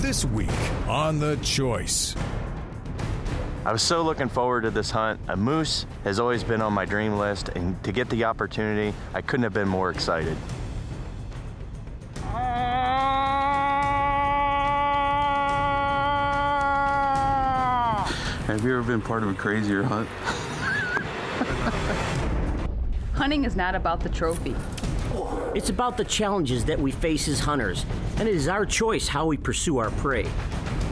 This week on The Choice. I was so looking forward to this hunt. A moose has always been on my dream list, and to get the opportunity, I couldn't have been more excited. Have you ever been part of a crazier hunt? Hunting is not about the trophy. It's about the challenges that we face as hunters, and it is our choice how we pursue our prey.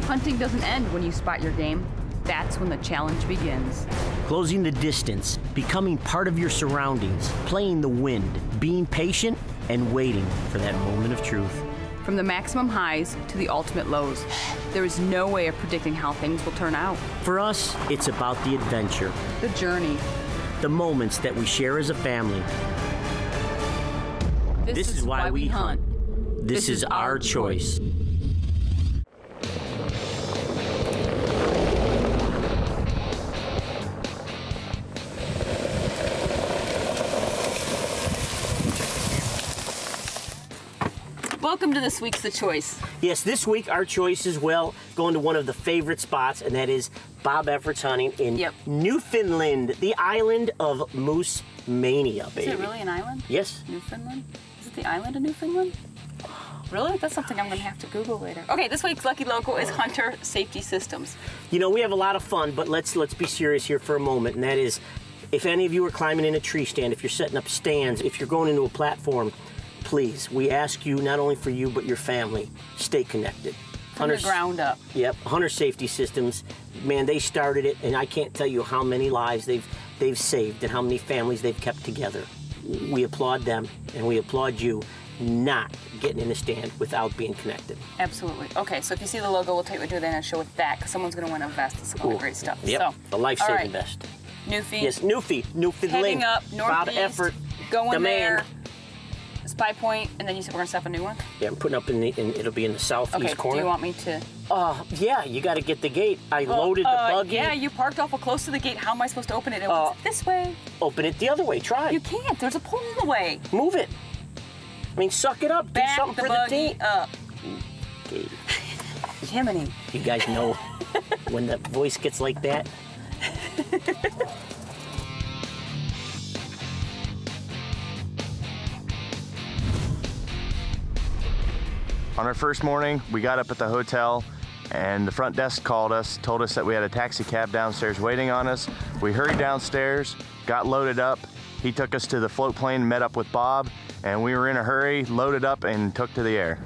Hunting doesn't end when you spot your game. That's when the challenge begins. Closing the distance, becoming part of your surroundings, playing the wind, being patient, and waiting for that moment of truth. From the maximum highs to the ultimate lows, there is no way of predicting how things will turn out. For us, it's about the adventure, the journey, the moments that we share as a family. This is why we hunt. This is our choice. Welcome to this week's The Choice. Yes, this week our choice is, well, going to one of the favorite spots, and that is Bob Efford's hunting in Newfoundland, the island of Moose Mania, baby. Is it really an island? Yes. Newfoundland? Is it the island of Newfoundland? Really? That's something I'm going to have to Google later. Okay, this week's Lucky Local is Hunter Safety Systems. You know, we have a lot of fun, but let's be serious here for a moment, and that is, if any of you are climbing in a tree stand, if you're setting up stands, if you're going into a platform, please, we ask you, not only for you, but your family, stay connected. From the ground up. Yep, Hunter Safety Systems, man, they started it, and I can't tell you how many lives they've saved and how many families they've kept together. We applaud them, and we applaud you not getting in a stand without being connected. Absolutely. Okay, so if you see the logo, we'll take you to the end of the show with that, because someone's going to win a vest. It's all great stuff. Yep, so, a life-saving vest. Newfie. Yes, Newfie. Heading up, Bob Efford, going there. Spy Point, and then you said we're gonna set up a new one? Yeah, I'm putting up in it'll be in the southeast corner. Do you want me to? Yeah, you gotta get the gate. I loaded the buggy. Yeah, you parked awful close to the gate. How am I supposed to open it? It this way. Open it the other way, try. You can't, there's a pole in the way. Move it. I mean, suck it up, do something for the date. Gate. Jiminy. You guys know when the voice gets like that? On our first morning, we got up at the hotel and the front desk called us, told us that we had a taxi cab downstairs waiting on us. We hurried downstairs, got loaded up. He took us to the float plane, met up with Bob, and we were in a hurry, loaded up and took to the air.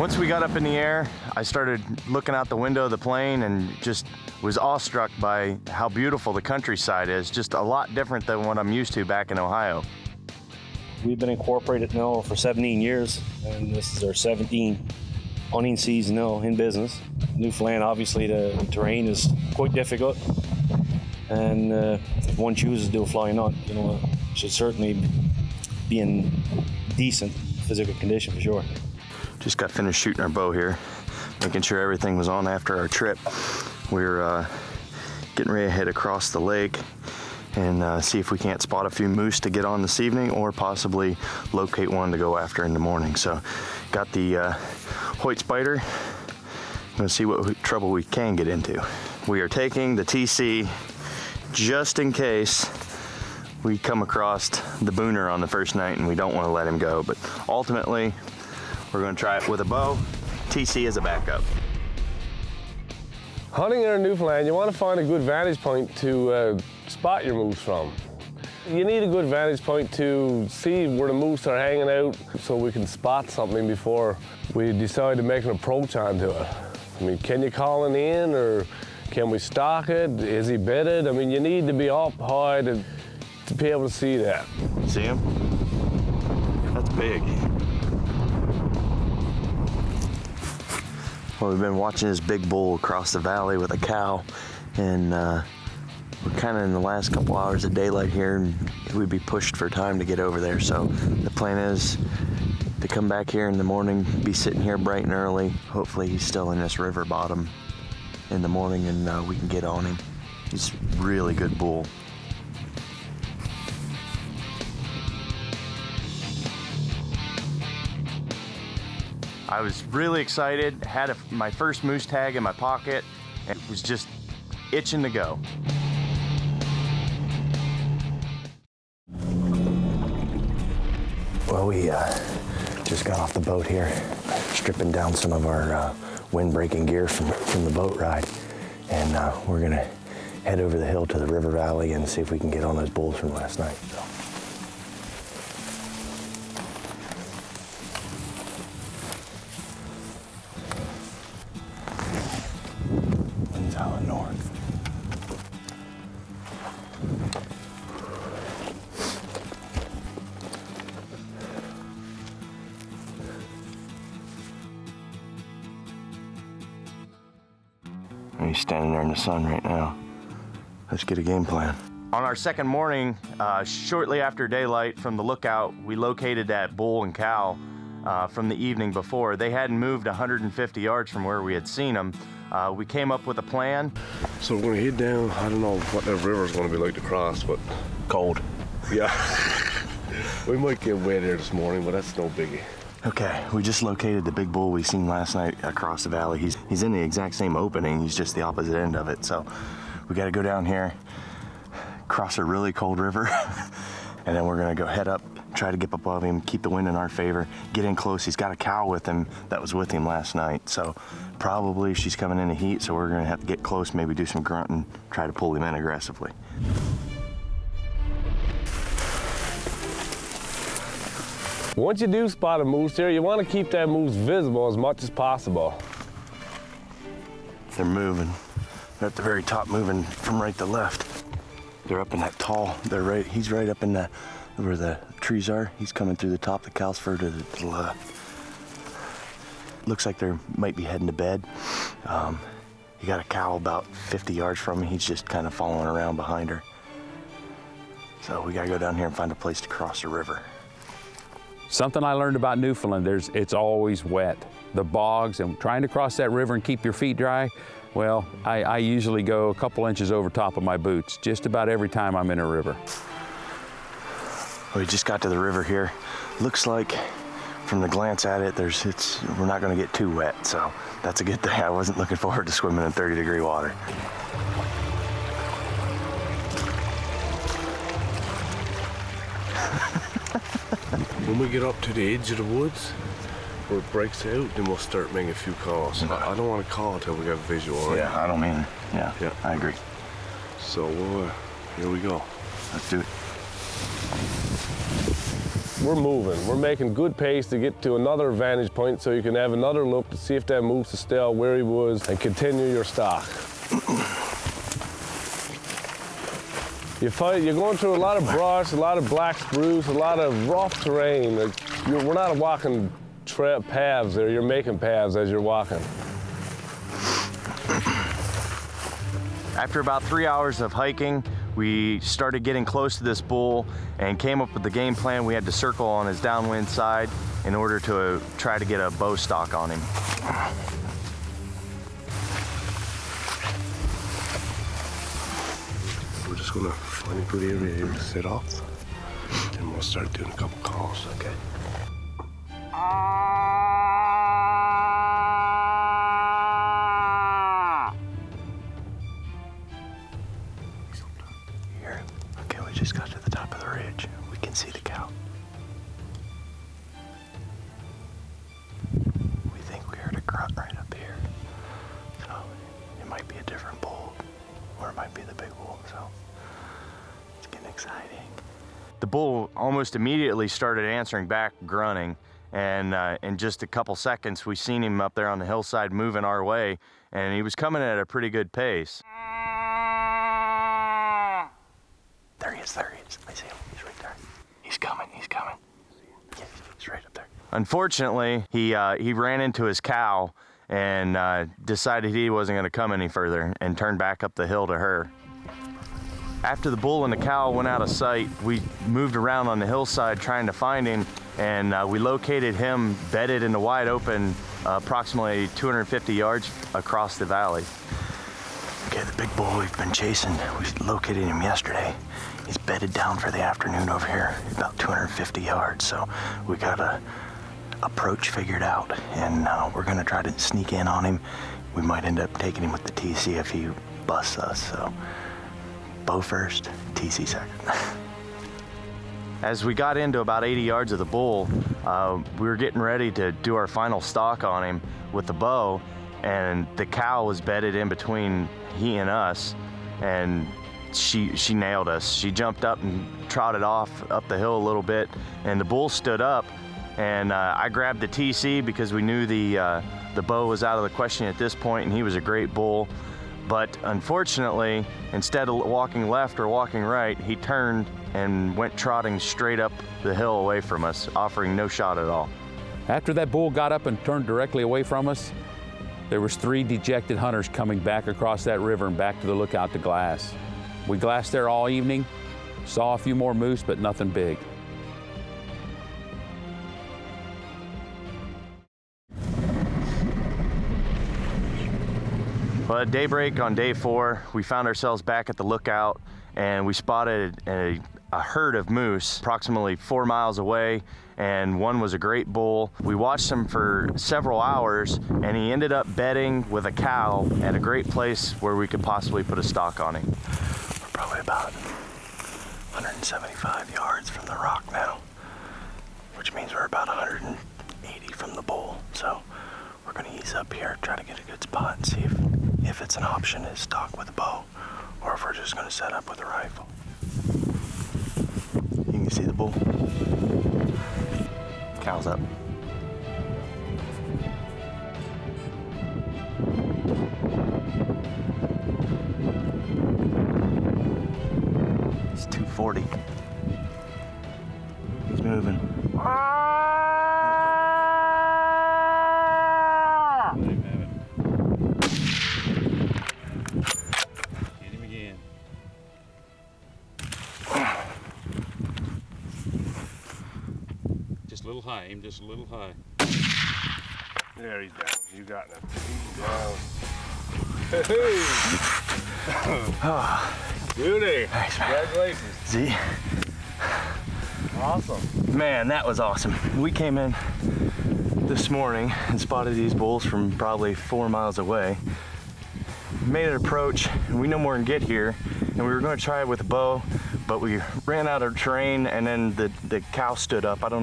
Once we got up in the air, I started looking out the window of the plane and just was awestruck by how beautiful the countryside is. Just a lot different than what I'm used to back in Ohio. We've been incorporated now for 17 years, and this is our 17th hunting season now in business. Newfoundland, obviously, the terrain is quite difficult, and if one chooses to do a flying hunt, you know, it should certainly be in decent physical condition for sure. Just got finished shooting our bow here, making sure everything was on after our trip. We were getting ready to head across the lake and see if we can't spot a few moose to get on this evening, or possibly locate one to go after in the morning. So got the Hoyt Spider. I'm gonna see what trouble we can get into. We are taking the TC just in case we come across the booner on the first night and we don't wanna let him go. But ultimately, we're gonna try it with a bow. TC is a backup. Hunting in Newfoundland, you wanna find a good vantage point to spot your moose from. You need a good vantage point to see where the moose are hanging out so we can spot something before we decide to make an approach onto it. I mean, can you call it in, or can we stalk it? Is he bedded? I mean, you need to be up high to be able to see that. See him? That's big. Well, we've been watching this big bull across the valley with a cow, and we're kind of in the last couple hours of daylight here, and we'd be pushed for time to get over there. So the plan is to come back here in the morning, be sitting here bright and early. Hopefully he's still in this river bottom in the morning, and we can get on him. He's a really good bull. I was really excited, had my first moose tag in my pocket, and was just itching to go. Well, we just got off the boat here, stripping down some of our windbreaking gear from the boat ride, and we're gonna head over the hill to the river valley and see if we can get on those bulls from last night. So. He's standing there in the sun right now. Let's get a game plan. On our second morning, shortly after daylight from the lookout, we located that bull and cow from the evening before. They hadn't moved 150 yards from where we had seen them. We came up with a plan. So we're gonna head down. I don't know what that river's gonna be like to cross, but... Cold. Yeah. We might get wet here this morning, but that's no biggie. Okay, we just located the big bull we seen last night across the valley. He's in the exact same opening, he's just the opposite end of it. So we gotta go down here, cross a really cold river, and then we're gonna go head up, try to get above him, keep the wind in our favor, get in close. He's got a cow with him that was with him last night. So probably she's coming into heat, so we're gonna have to get close, maybe do some grunting, try to pull him in aggressively. Once you do spot a moose here, you want to keep that moose visible as much as possible. They're moving. They're at the very top, moving from right to left. They're up in that tall. They're right. He's right up in that where the trees are. He's coming through the top. The cow's further to the left. Looks like they might be heading to bed. You got a cow about 50 yards from him. He's just kind of following around behind her. So we gotta go down here and find a place to cross the river. Something I learned about Newfoundland, it's always wet. The bogs and trying to cross that river and keep your feet dry, well, I usually go a couple inches over top of my boots just about every time I'm in a river. We just got to the river here. Looks like from the glance at it, we're not gonna get too wet, so that's a good thing. I wasn't looking forward to swimming in 30-degree water. When we get up to the edge of the woods, where it breaks out, then we'll start making a few calls. Okay. I don't want to call until we got visual, right? Yeah, I don't either. Yeah, I agree. So here we go. Let's do it. We're moving. We're making good pace to get to another vantage point so you can have another look to see if that moose is still where he was and continue your stalk. You're going through a lot of brush, a lot of black spruce, a lot of rough terrain. We're not walking paths there, you're making paths as you're walking. After about 3 hours of hiking, we started getting close to this bull and came up with the game plan. We had to circle on his downwind side in order to try to get a bow stock on him. Gonna find a good area here to sit off, and we'll start doing a couple calls, okay? Here. Okay, we just got to the top of the ridge. We can see the cow. We think we heard a grunt right up here. So it might be a different bull, or it might be the big bull, so. Exciting. The bull almost immediately started answering back, grunting, and in just a couple seconds we seen him up there on the hillside moving our way, and he was coming at a pretty good pace. There he is. I see him, he's right there. He's coming. Yeah, he's right up there. Unfortunately, he ran into his cow and decided he wasn't gonna come any further and turned back up the hill to her. After the bull and the cow went out of sight, we moved around on the hillside trying to find him, and we located him bedded in the wide open, approximately 250 yards across the valley. Okay, the big bull we've been chasing, we located him yesterday. He's bedded down for the afternoon over here, about 250 yards, so we got a approach figured out, and we're gonna try to sneak in on him. We might end up taking him with the TC if he busts us, so Bo first, TC second. As we got into about 80 yards of the bull, we were getting ready to do our final stalk on him with the bow, and the cow was bedded in between he and us, and she nailed us. She jumped up and trotted off up the hill a little bit, and the bull stood up, and I grabbed the TC because we knew the bow was out of the question at this point, and he was a great bull. But unfortunately, instead of walking left or walking right, he turned and went trotting straight up the hill away from us, offering no shot at all. After that bull got up and turned directly away from us, there was three dejected hunters coming back across that river and back to the lookout to glass. We glassed there all evening, saw a few more moose, but nothing big. Well, at daybreak on day 4, we found ourselves back at the lookout, and we spotted a herd of moose approximately 4 miles away, and one was a great bull. We watched him for several hours, and he ended up bedding with a cow at a great place where we could possibly put a stalk on him. We're probably about 175 yards from the rock now, which means we're about 180 from the bull. So we're gonna ease up here, try to get a good spot and see if it's an option to stalk with a bow, or if we're just gonna set up with a rifle. You can see the bull. Cow's up. It's 240. He's moving. Aim just a little high. There, he's down. You got him. He's down. Oh. Beauty. Nice, congratulations. See? Awesome. Man, that was awesome. We came in this morning and spotted these bulls from probably 4 miles away. Made an approach, and we no more than get here, and we were going to try it with a bow, but we ran out of terrain, and then the cow stood up. I don't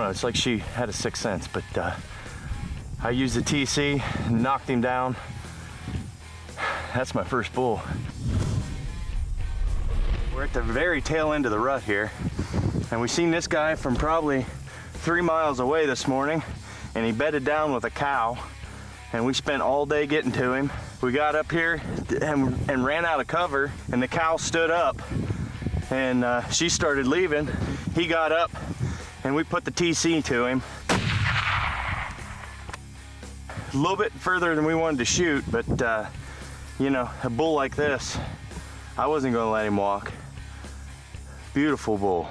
know, it's like she had a sixth sense, but I used the TC, knocked him down. That's my first bull. We're at the very tail end of the rut here, and we seen this guy from probably 3 miles away this morning, and he bedded down with a cow, and we spent all day getting to him. We got up here and ran out of cover, and the cow stood up, and she started leaving. He got up, and we put the TC to him. A little bit further than we wanted to shoot, but you know, a bull like this, I wasn't gonna let him walk. Beautiful bull.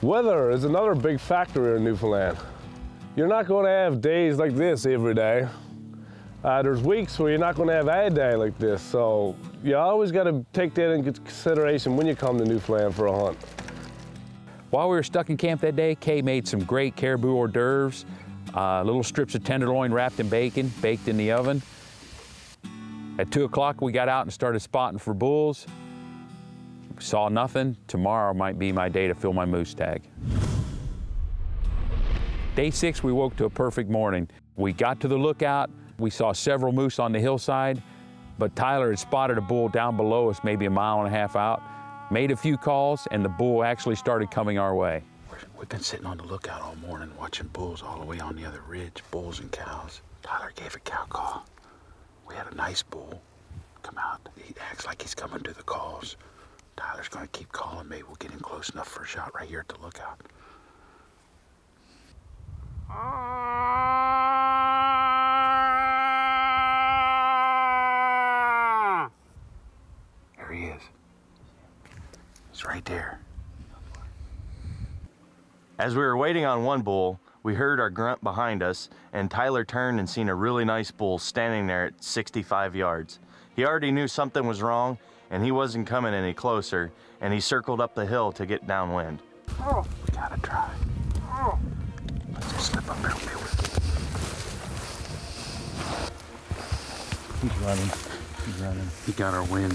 Weather is another big factor here in Newfoundland. You're not gonna have days like this every day. There's weeks where you're not gonna have a day like this, so you always gotta take that into consideration when you come to Newfoundland for a hunt. While we were stuck in camp that day, Kay made some great caribou hors d'oeuvres, little strips of tenderloin wrapped in bacon, baked in the oven. At 2 o'clock, we got out and started spotting for bulls. Saw nothing. Tomorrow might be my day to fill my moose tag. Day 6, we woke to a perfect morning. We got to the lookout. We saw several moose on the hillside, but Tyler had spotted a bull down below us, maybe a mile and a half out, made a few calls, and the bull actually started coming our way. We've been sitting on the lookout all morning, watching bulls all the way on the other ridge, bulls and cows. Tyler gave a cow call. We had a nice bull come out. He acts like he's coming to the calls. Tyler's gonna keep calling me. We'll get him close enough for a shot right here at the lookout. There he is. He's right there. As we were waiting on one bull, we heard our grunt behind us, and Tyler turned and seen a really nice bull standing there at 65 yards. He already knew something was wrong, and he wasn't coming any closer, and he circled up the hill to get downwind. Oh. We gotta try. Oh. Let's just slip up real quick. He's running. He's running. He got our wind.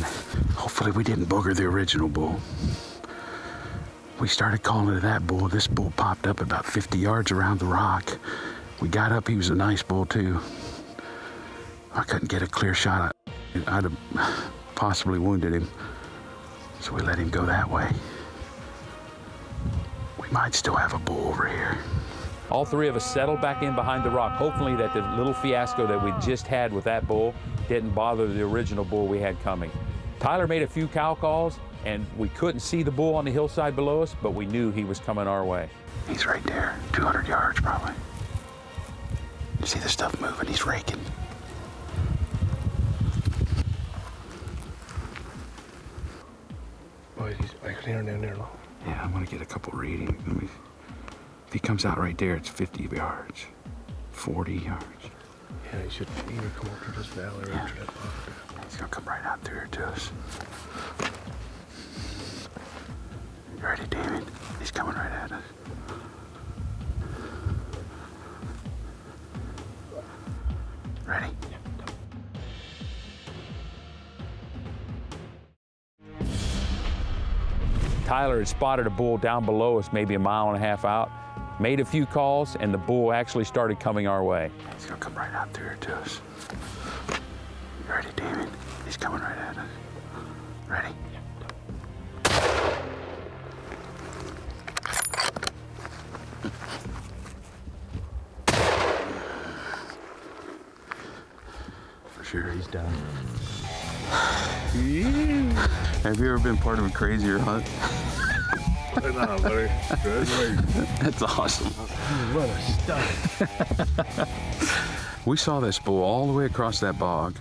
Hopefully we didn't booger the original bull. We started calling to that bull. This bull popped up about 50 yards around the rock. We got up. He was a nice bull, too. I couldn't get a clear shot. I'd have possibly wounded him. So we let him go that way. We might still have a bull over here. All three of us settled back in behind the rock, hopefully that the little fiasco that we just had with that bull didn't bother the original bull we had coming. Tyler made a few cow calls, and we couldn't see the bull on the hillside below us, but we knew he was coming our way. He's right there, 200 yards probably. You see the stuff moving, he's raking. Boy, he's clearing down there. Yeah, I'm gonna get a couple reading. If he comes out right there, it's 50 yards, 40 yards. Yeah, he should either come up to this valley or after that rock. He's gonna come right out through here to us. You ready, David? He's coming right at us. Ready? Yeah. Tyler had spotted a bull down below us, maybe a mile and a half out. Made a few calls, and the bull actually started coming our way. He's gonna come right out through here to us. You ready, David? He's coming right at us. Ready? Yeah. For sure, he's done. Have you ever been part of a crazier hunt? That's awesome. What a stud. We saw this bull all the way across that bog.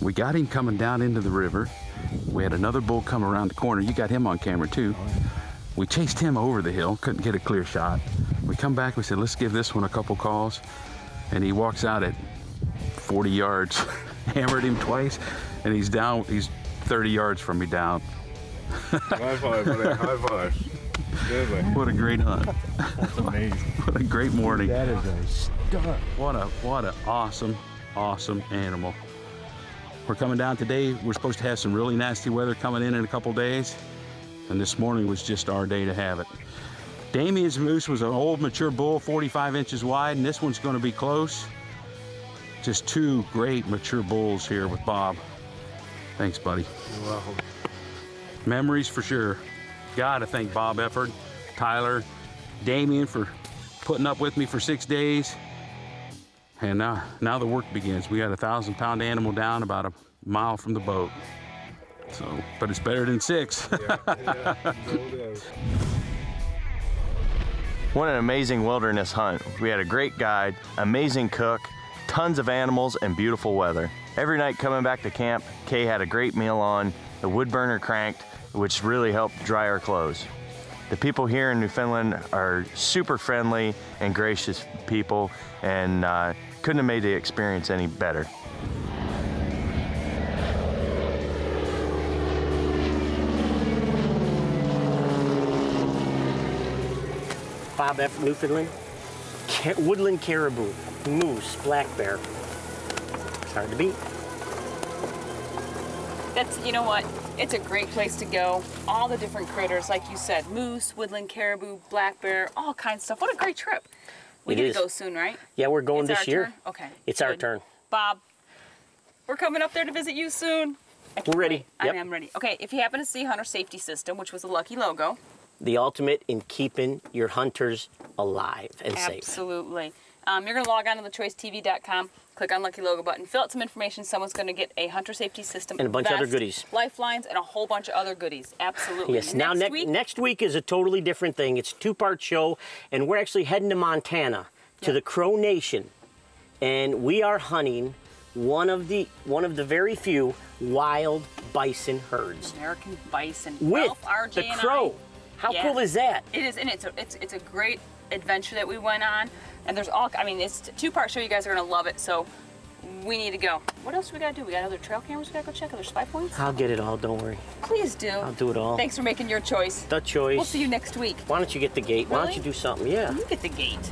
We got him coming down into the river. We had another bull come around the corner. You got him on camera too. We chased him over the hill, couldn't get a clear shot. We come back, we said, let's give this one a couple calls. And he walks out at 40 yards, hammered him twice, and he's down, he's 30 yards from me down. High five, buddy. High five. Good one. What a great hunt. That's amazing. What a great morning. That is a stud. What a awesome, awesome animal. We're coming down today. We're supposed to have some really nasty weather coming in a couple days. And this morning was just our day to have it. Damien's moose was an old mature bull, 45 inches wide, and this one's gonna be close. Just two great mature bulls here with Bob. Thanks, buddy. You're welcome. Memories for sure. Gotta thank Bob Efford, Tyler, Damien for putting up with me for 6 days. And now the work begins. We got a 1,000-pound animal down about a mile from the boat. So, but it's better than 6. Yeah, so what an amazing wilderness hunt. We had a great guide, amazing cook, tons of animals, and beautiful weather. Every night coming back to camp, Kay had a great meal on, the wood burner cranked, which really helped dry our clothes. The people here in Newfoundland are super friendly and gracious people, and couldn't have made the experience any better. Bob Efford, Newfoundland, woodland caribou, moose, black bear. It's hard to beat. That's, you know what, it's a great place to go. All the different critters, like you said, moose, woodland caribou, black bear, all kinds of stuff. What a great trip. We need to go soon, right? Yeah, we're going this year. Turn? Okay. It's good. Our turn. Bob, we're coming up there to visit you soon. We're ready. Yep. I am ready. Okay, if you happen to see Hunter Safety System, which was a lucky logo. The ultimate in keeping your hunters alive and safe. Absolutely. You're going to log on to thechoicetv.com, click on Lucky Logo button, fill out some information. Someone's going to get a Hunter Safety System and a bunch of other goodies. Lifelines and a whole bunch of other goodies. Absolutely. Yes. Now, next week is a totally different thing. It's a two-part show, and we're actually heading to Montana, to the Crow Nation, and we are hunting one of the very few wild bison herds. American bison. With the Crow. How cool is that? It is, and it's a great adventure that we went on. And there's all, I mean, it's a two-part show. You guys are going to love it. So we need to go. What else do we got to do? We got other trail cameras we got to go check? Other spy points? I'll get it all. Don't worry. Please do. I'll do it all. Thanks for making your choice. The choice. We'll see you next week. Why don't you get the gate? Really? Why don't you do something? Yeah. You get the gate.